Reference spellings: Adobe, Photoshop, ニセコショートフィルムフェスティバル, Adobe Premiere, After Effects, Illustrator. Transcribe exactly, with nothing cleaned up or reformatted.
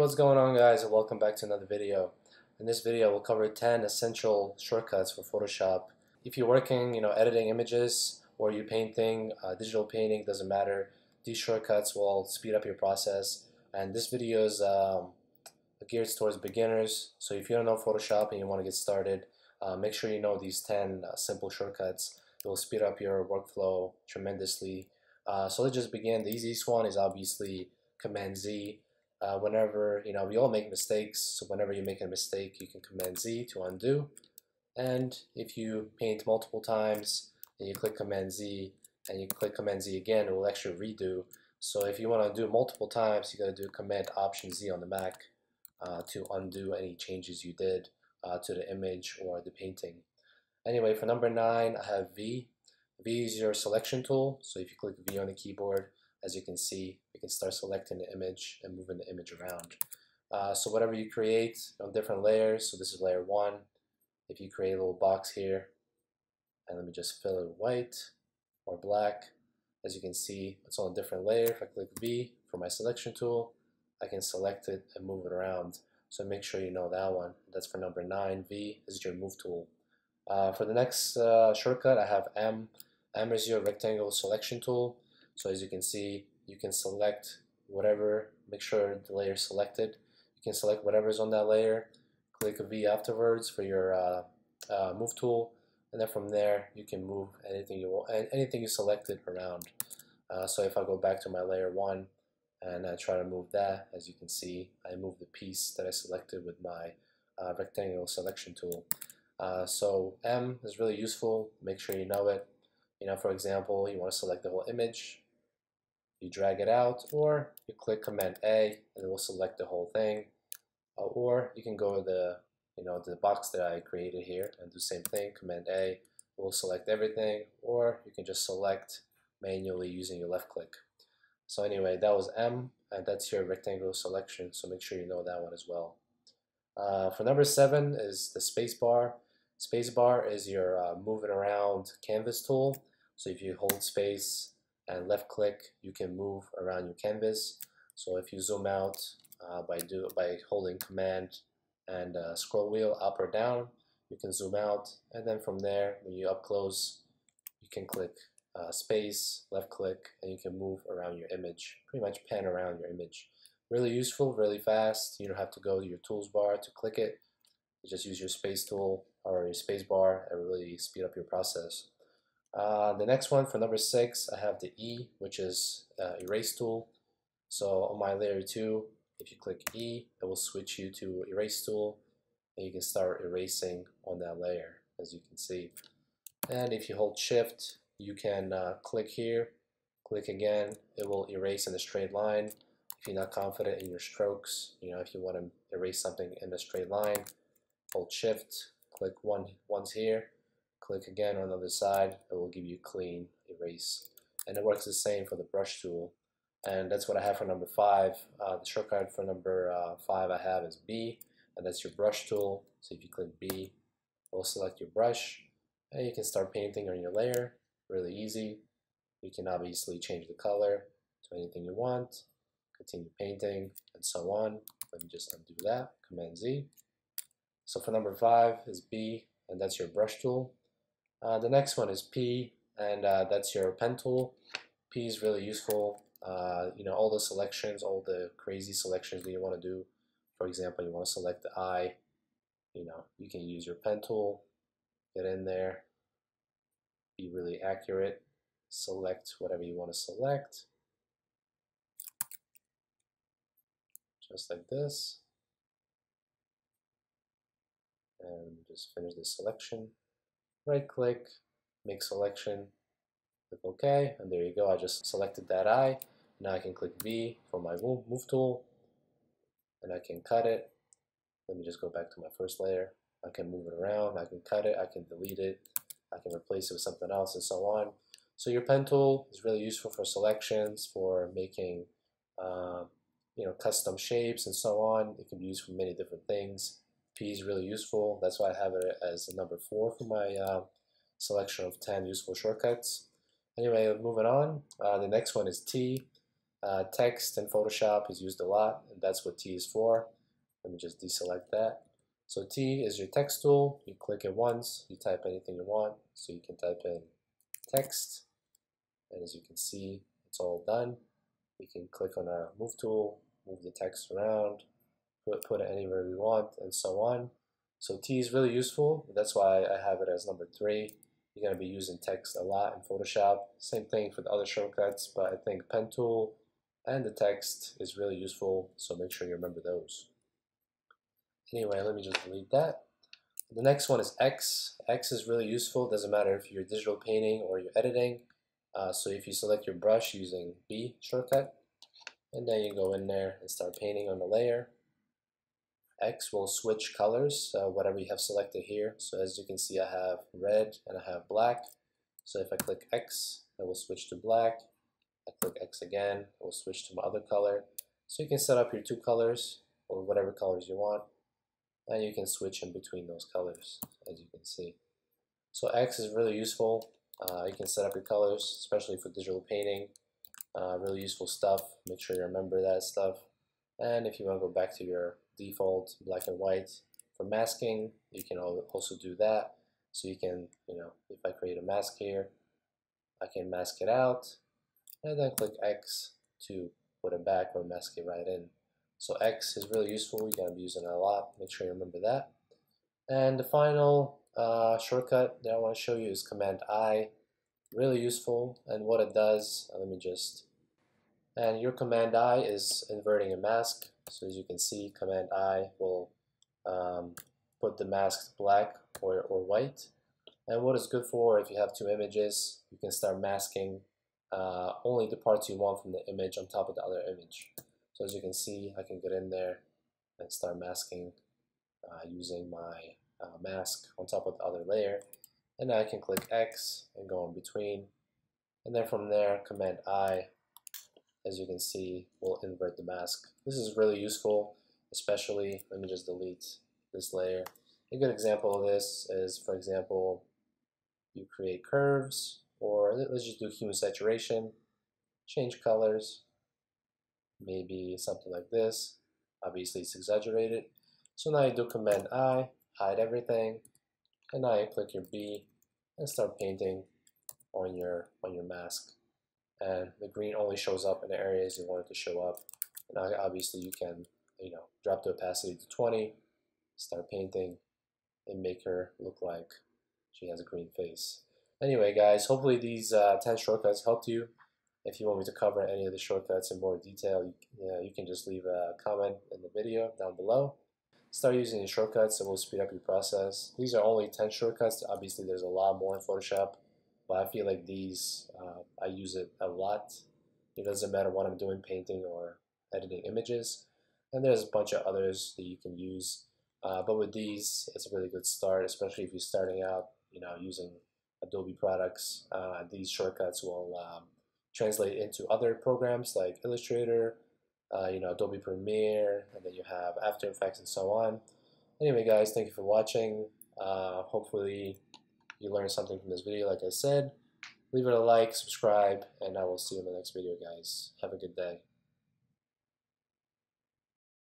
What's going on, guys, and welcome back to another video. In this video we'll cover ten essential shortcuts for Photoshop. If you're working, you know, editing images, or you're painting, uh, digital painting, doesn't matter, these shortcuts will speed up your process. And this video is um, geared towards beginners, so if you don't know Photoshop and you want to get started, uh, make sure you know these ten uh, simple shortcuts. It will speed up your workflow tremendously. Uh, so let's just begin. The easiest one is obviously Command Z. Uh, whenever, you know, we all make mistakes, so whenever you make a mistake, you can Command Z to undo. And if you paint multiple times and you click Command Z and you click Command Z again, it will actually redo. So if you want to do multiple times, you got to do Command Option Z on the Mac uh, to undo any changes you did uh, to the image or the painting. Anyway, for number nine, I have V. V is your selection tool, so if you click V on the keyboard, as you can see, you can start selecting the image and moving the image around. Uh, so whatever you create on different layers, so this is layer one. If you create a little box here, and let me just fill it with white or black, as you can see, it's on a different layer. If I click V for my selection tool, I can select it and move it around. So make sure you know that one. That's for number nine. V is your move tool. Uh, for the next uh, shortcut, I have M. M is your rectangle selection tool. So as you can see, you can select whatever, make sure the layer is selected. You can select whatever is on that layer, click V afterwards for your uh, uh, move tool, and then from there you can move anything you want, anything you selected around. Uh, so if I go back to my layer one and I try to move that, as you can see, I move the piece that I selected with my uh, rectangle selection tool. Uh, so M is really useful. Make sure you know it. You know, for example, you want to select the whole image, you drag it out, or you click Command A and it will select the whole thing. Uh, or you can go to the, you know, the box that I created here and do the same thing. Command A will select everything, or you can just select manually using your left click. So anyway, that was M, and that's your rectangle selection. So make sure you know that one as well. Uh, for number seven is the space bar. Space bar is your uh, moving around canvas tool. So if you hold space and left click, you can move around your canvas. So if you zoom out uh, by do by holding Command and uh, scroll wheel up or down, you can zoom out. And then from there, when you up close, you can click uh, space, left click, and you can move around your image. Pretty much pan around your image. Really useful, really fast. You don't have to go to your tools bar to click it. You just use your space tool or your space bar and really speed up your process. Uh, the next one, for number six, I have the E, which is uh, erase tool. So on my layer two, if you click E, it will switch you to erase tool, and you can start erasing on that layer, as you can see. And if you hold shift, you can uh, click here, click again, it will erase in a straight line. If you're not confident in your strokes, you know, if you want to erase something in a straight line, hold shift, click one once here, click again on the other side, it will give you clean erase. And it works the same for the brush tool. And that's what I have for number five. Uh, the shortcut for number uh, five I have is B, and that's your brush tool. So if you click B, it will select your brush, and you can start painting on your layer. Really easy. You can obviously change the color to anything you want, continue painting, and so on. Let me just undo that, Command Z. So for number five is B, and that's your brush tool. Uh, the next one is P, and uh, that's your pen tool. P is really useful. Uh, you know, all the selections, all the crazy selections that you want to do. For example, you want to select the eye. You know, you can use your pen tool, get in there, be really accurate, select whatever you want to select, just like this, and just finish the selection. Right click, make selection, click OK, and there you go. I just selected that eye. Now I can click V for my move tool, and I can cut it. Let me just go back to my first layer. I can move it around, I can cut it, I can delete it, I can replace it with something else, and so on. So your pen tool is really useful for selections, for making uh, you know, custom shapes and so on. It can be used for many different things. P is really useful. That's why I have it as a number four for my uh, selection of ten useful shortcuts. Anyway, moving on. Uh, the next one is T. Uh, text in Photoshop is used a lot, and that's what T is for. Let me just deselect that. So T is your text tool. You click it once, you type anything you want. So you can type in text, and as you can see, it's all done. We can click on our move tool, move the text around, put, put it anywhere we want, and so on. So T is really useful. That's why I have it as number three. You're going to be using text a lot in Photoshop. Same thing for the other shortcuts, but I think pen tool and the text is really useful, so make sure you remember those. Anyway, let me just delete that. The next one is X. X is really useful. It doesn't matter if you're digital painting or you're editing. Uh, so if you select your brush using B shortcut, and then you go in there and start painting on the layer, X will switch colors, uh, whatever you have selected here. So as you can see, I have red and I have black. So if I click X, it will switch to black. I click X again, it will switch to my other color. So you can set up your two colors or whatever colors you want, and you can switch in between those colors, as you can see. So X is really useful. Uh, you can set up your colors, especially for digital painting. Uh, really useful stuff. Make sure you remember that stuff. And if you want to go back to your default black and white for masking, you can also do that. So you can, you know, if I create a mask here, I can mask it out, and then click X to put it back or mask it right in. So X is really useful. You're going to be using it a lot. Make sure you remember that. And the final uh, shortcut that I want to show you is Command I. Really useful. And what it does, let me just, and your Command I is inverting a mask. So as you can see, Command I will um, put the mask to black or, or white. And what is good for, if you have two images, you can start masking uh, only the parts you want from the image on top of the other image. So as you can see, I can get in there and start masking uh, using my uh, mask on top of the other layer. And I can click X and go in between. And then from there, Command I, as you can see, will invert the mask. This is really useful, especially, let me just delete this layer. A good example of this is, for example, you create curves, or let's just do human saturation, change colors, maybe something like this. Obviously it's exaggerated. So now you do Command I, hide everything, and now you click your B and start painting on your, on your mask. And the green only shows up in the areas you want it to show up. And obviously you can, you know, drop the opacity to twenty, start painting, and make her look like she has a green face. Anyway, guys, hopefully these uh, ten shortcuts helped you. If you want me to cover any of the shortcuts in more detail, you, you, know, you can just leave a comment in the video down below. Start using the shortcuts, and we'll speed up your process. These are only ten shortcuts. Obviously, there's a lot more in Photoshop. But I feel like these, uh, I use it a lot. It doesn't matter what I'm doing, painting or editing images. And there's a bunch of others that you can use. Uh, but with these, it's a really good start, especially if you're starting out, you know, using Adobe products. Uh, these shortcuts will um, translate into other programs like Illustrator, uh, you know, Adobe Premiere, and then you have After Effects and so on. Anyway, guys, thank you for watching. Uh, hopefully you learned something from this video, like I said. Leave it a like, subscribe, and I will see you in the next video, guys. Have a good day.